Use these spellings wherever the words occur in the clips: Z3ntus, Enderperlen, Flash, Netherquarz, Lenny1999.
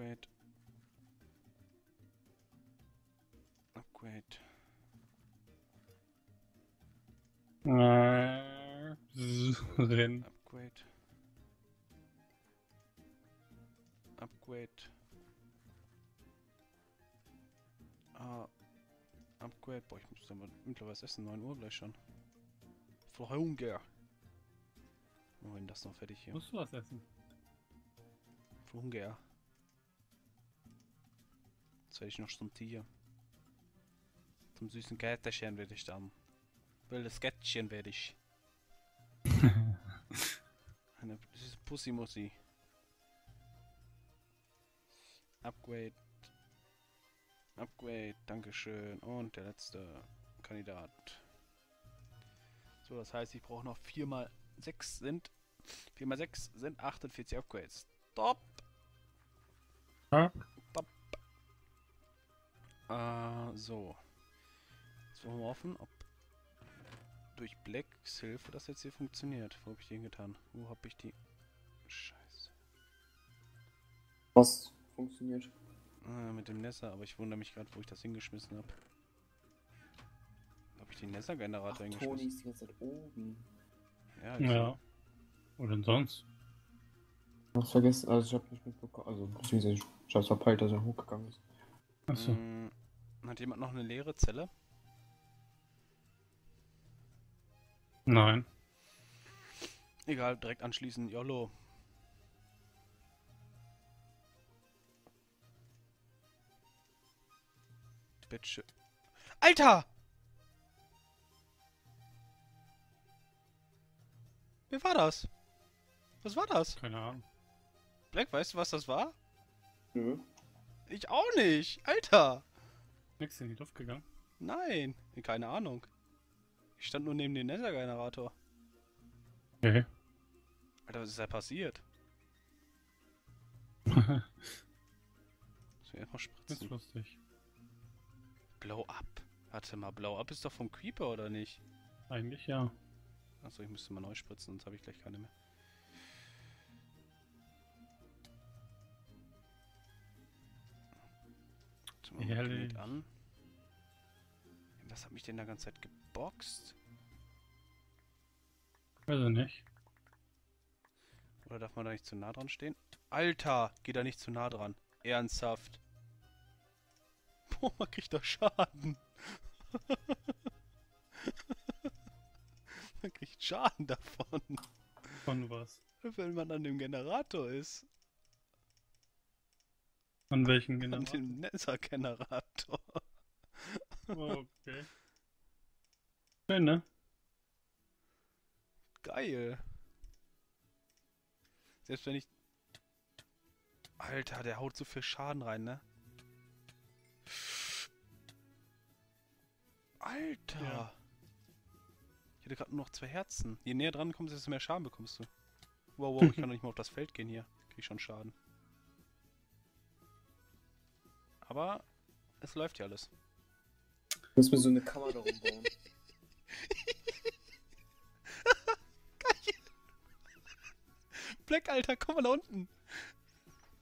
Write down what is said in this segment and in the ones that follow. Upgrade. Upgrade. Rennen. Upgrade. Upgrade. Upgrade. Boah, ich muss dann mittlerweile was essen. 9 Uhr gleich schon. Vor Hunger. Wir holen das noch fertig hier. Musst du was essen? Vor Hunger. Jetzt werde ich noch zum Tier. Zum süßen Käterchen werde ich dann. Wildes Kätzchen werde ich. Eine süße Pussimussi. Upgrade. Upgrade, dankeschön. Und der letzte Kandidat. So, das heißt, ich brauche noch 4 mal 6 sind 48 Upgrades. Top! Ja. Top! So. Jetzt wollen wir offen, ob durch Blacks Hilfe das jetzt hier funktioniert. Wo habe ich den getan? Wo habe ich die... Scheiße. Was funktioniert? Mit dem Nesser, aber ich wundere mich gerade, wo ich das hingeschmissen habe. Habe ich den Nesser-Generator hingeschmissen? Toni ist jetzt oben. Ja. Ja. Oder sonst? Ich hab's vergessen, also ich hab nicht mitbekommen, also beziehungsweise ich hab's verpeilt, dass er hochgegangen ist. Achso. Hat jemand noch eine leere Zelle? Nein. Egal, direkt anschließen, YOLO. Bitch. Alter! Wer war das? Was war das? Keine Ahnung. Black, weißt du, was das war? Nö. Ich auch nicht! Alter! Nix in die Luft gegangen? Nein! Keine Ahnung. Ich stand nur neben dem Nether-Generator. Okay. Alter, was ist da passiert? Das wäre einfach spritzen. Das ist lustig. Blow Up. Warte mal, Blow Up ist doch vom Creeper, oder nicht? Eigentlich ja. Achso, ich müsste mal neu spritzen, sonst habe ich gleich keine mehr. Ehrlich. An. Was hat mich denn da ganze Zeit geboxt? Weiß ich nicht. Oder darf man da nicht zu nah dran stehen? Alter, geh da nicht zu nah dran. Ernsthaft. Boah, man kriegt doch Schaden. Man kriegt Schaden davon. Von was? Wenn man an dem Generator ist. An welchem Generator? An dem Nether-Generator. Okay. Schön, ne? Geil. Selbst wenn ich... Alter, der haut so viel Schaden rein, ne? Alter! Ja. Ich hatte gerade nur noch 2 Herzen. Je näher dran kommst, desto mehr Schaden bekommst du. Wow, ich kann doch nicht mal auf das Feld gehen hier. Krieg schon Schaden. Aber es läuft ja alles. Ich muss mir so eine Kammer darum bauen. Black, Alter, komm mal da unten.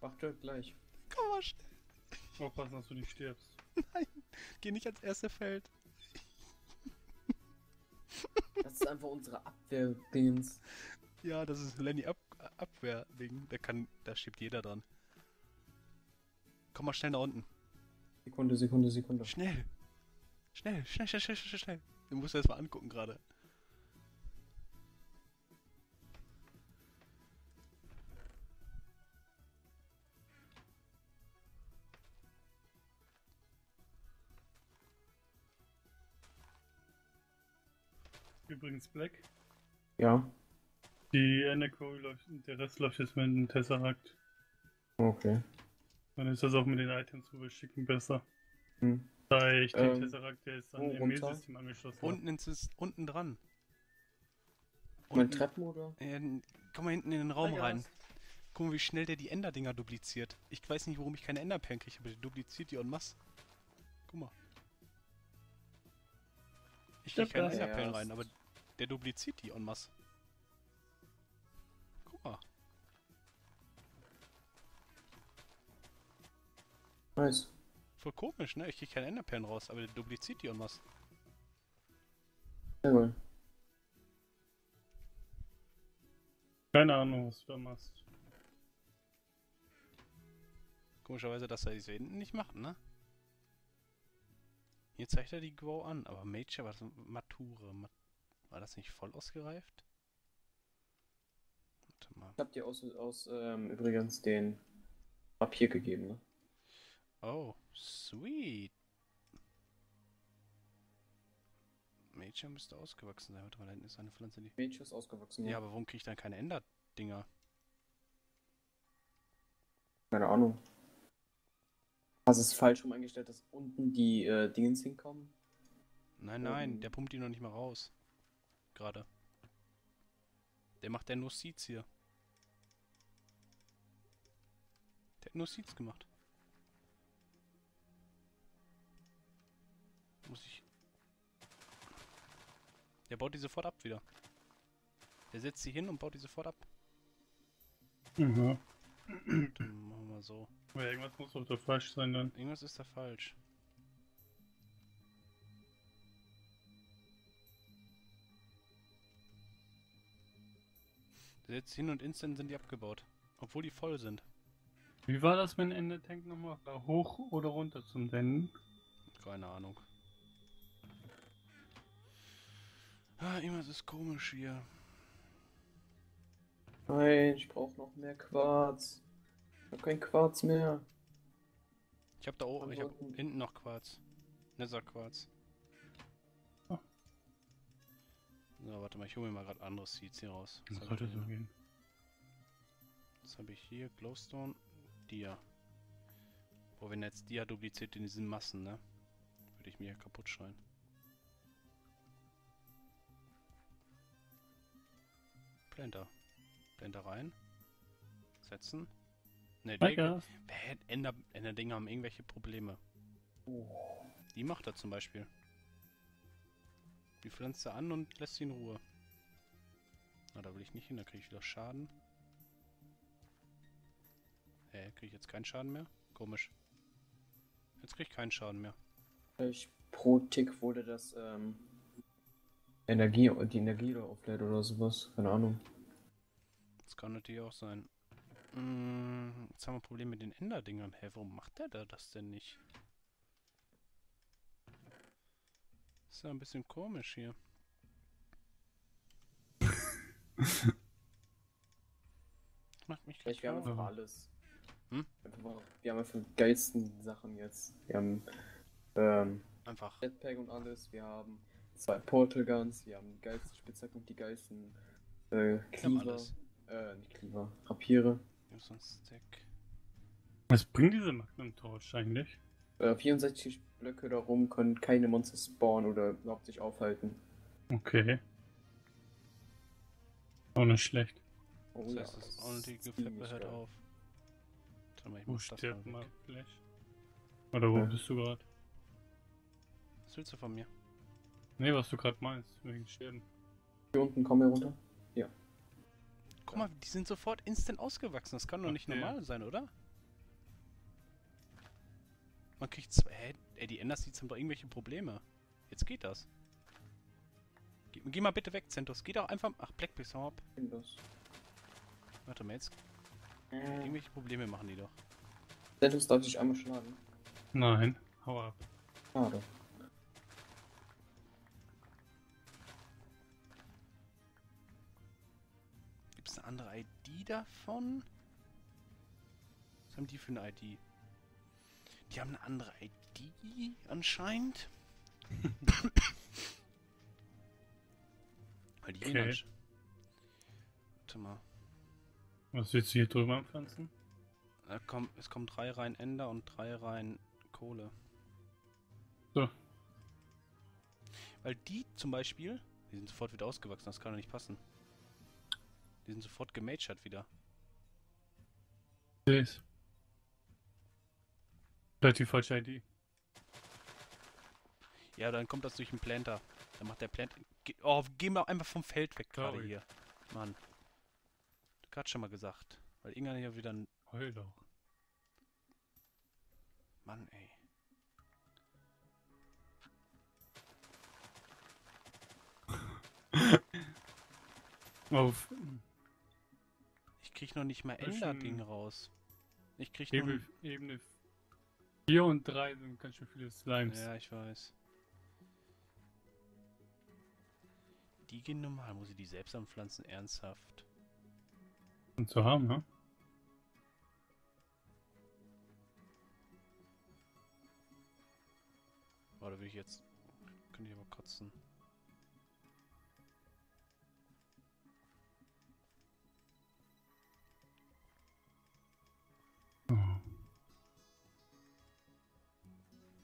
Mach direkt gleich. Komm mal schnell. Aufpassen, dass du nicht stirbst. Nein, geh nicht ans erste Feld. Das ist einfach unsere Abwehr-Dings. Ja, das ist Lenny Abwehr-Ding. Da schiebt jeder dran. Komm mal schnell nach unten. Sekunde, Sekunde, Sekunde. Schnell! Schnell, schnell, schnell, schnell, schnell, schnell. Du musst das mal angucken gerade. Übrigens Black. Ja. Die Enerco läuft und der Rest läuft jetzt mit dem Tesseract. Okay. Dann ist das auch mit den Items rüberschicken besser. Hm. Da ich den Tesseract, der ist an dem Mail-System angeschlossen. Unten dran. Mein Treppen oder? Komm mal hinten in den Raum rein. Guck mal, wie schnell der die Ender-Dinger dupliziert. Ich weiß nicht, warum ich keine Enderperlen kriege, aber der dupliziert die en masse. Guck mal. Ich krieg keine Enderperlen rein, aber der dupliziert die en masse. Guck mal. Nice. Voll komisch, ne? Ich krieg keine Enderperlen raus, aber der dupliziert die und was. Jawohl. Keine Ahnung, was du da machst. Komischerweise, dass er diese hinten nicht macht, ne? Hier zeigt er die Grow an, aber Major war das Mature. War das nicht voll ausgereift? Warte mal. Ich hab dir übrigens den Papier gegeben, ne? Oh, sweet. Major müsste ausgewachsen sein. Warte mal, da hinten ist eine Pflanze, die... Major ist ausgewachsen, ja. Ja, aber warum krieg ich dann keine Ender-Dinger? Keine Ahnung. Hast du es falsch rum eingestellt, dass unten die Dingens hinkommen? Nein, nein, der pumpt die noch nicht mal raus. Gerade. Der macht der nur Seeds hier. Der hat nur Seeds gemacht. Muss ich... Der baut die sofort ab wieder. Der setzt sie hin und baut die sofort ab. Mhm. Dann machen wir so. Aber irgendwas muss doch da falsch sein dann. Irgendwas ist da falsch. Der setzt hin und instant sind die abgebaut. Obwohl die voll sind. Wie war das mit dem Endertank nochmal? Da hoch oder runter zum Senden? Keine Ahnung. Ah, irgendwas ist komisch hier. Nein, ich brauche noch mehr Quarz. Ich habe kein Quarz mehr. Ich habe da oben, ich habe hinten noch Quarz. Netherquarz. Oh. So, warte mal, ich hole mir mal gerade anderes Seeds hier raus. Das sollte so gehen. Was habe ich hier? Glowstone, Dia. Boah, wenn jetzt Dia dupliziert in diesen Massen, ne? Würde ich mir ja kaputt schreien. Blender rein. Setzen. Ne, Ender-Dinger haben irgendwelche Probleme. Oh. Die macht er zum Beispiel. Die pflanzt er an und lässt sie in Ruhe. Na, da will ich nicht hin, da kriege ich wieder Schaden. Hä, kriege ich jetzt keinen Schaden mehr? Komisch. Jetzt kriege ich keinen Schaden mehr. Pro Tick wurde das, Energie und die Energie da auflädt oder sowas, keine Ahnung. Das kann natürlich auch sein. Jetzt haben wir ein Problem mit den Ender-Dingern. Hä, warum macht der da das denn nicht? Ist ja ein bisschen komisch hier. Das macht mich gleich. Wir haben einfach alles. Hm? Wir haben einfach die geilsten Sachen jetzt. Wir haben einfach Jetpack und alles, wir haben 2 Portal Guns, wir haben die geilsten Spitzhacken und die geilsten Cleaver, nicht Cleaver, Rapiere. Ja, sonst Stack. Was bringt diese Magnum Torch eigentlich? 64 Blöcke da rum können keine Monster spawnen oder überhaupt sich aufhalten. Okay. Auch nicht schlecht. Oh, das heißt, das ordentliche Geflippe hört auf. Wo stirbt mal Flash? Oder wo bist du gerade? Was willst du von mir? Ne, was du gerade meinst, wegen Schäden. Hier unten, komm hier runter. Ja. Guck mal, die sind sofort instant ausgewachsen. Das kann doch nicht normal sein, oder? Man kriegt zwei... Hä? Ey, die Enderseeds haben doch irgendwelche Probleme. Jetzt geht das. Geh mal bitte weg, Z3ntus. Geh doch einfach... Ach, Blackbeaks, hau ab. Warte mal, jetzt... Irgendwelche Probleme machen die doch. Z3ntus darf sich einmal schlagen. Nein, hau ab. Schade. Andere ID davon? Was haben die für eine ID? Die haben eine andere ID anscheinend. Okay. Warte mal. Was willst du hier drüber anpflanzen? Es kommen 3 rein Ender und 3 rein Kohle. So. Weil die zum Beispiel, die sind sofort wieder ausgewachsen, das kann doch nicht passen. Die sind sofort gemagert wieder. Vielleicht die falsche ID. Ja, dann kommt das durch den Planter. Dann macht der Planter... Oh, geh mal einfach vom Feld weg gerade hier. Mann. Du hast schon mal gesagt. Weil irgendwann hier wieder ein... Heul doch. Mann, ey. Auf. Ich krieg noch nicht mal Ender-Ding raus. Ich krieg noch Ebene 4 und 3 sind ganz schön viele Slimes. Ja, ich weiß. Die gehen normal, muss ich die selbst anpflanzen, ernsthaft. Und zu haben, ne? Warte, will ich jetzt. Könnte ich aber kotzen.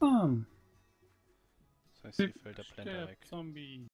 Bam! Das heißt, hier fällt der Blender weg. Zombie.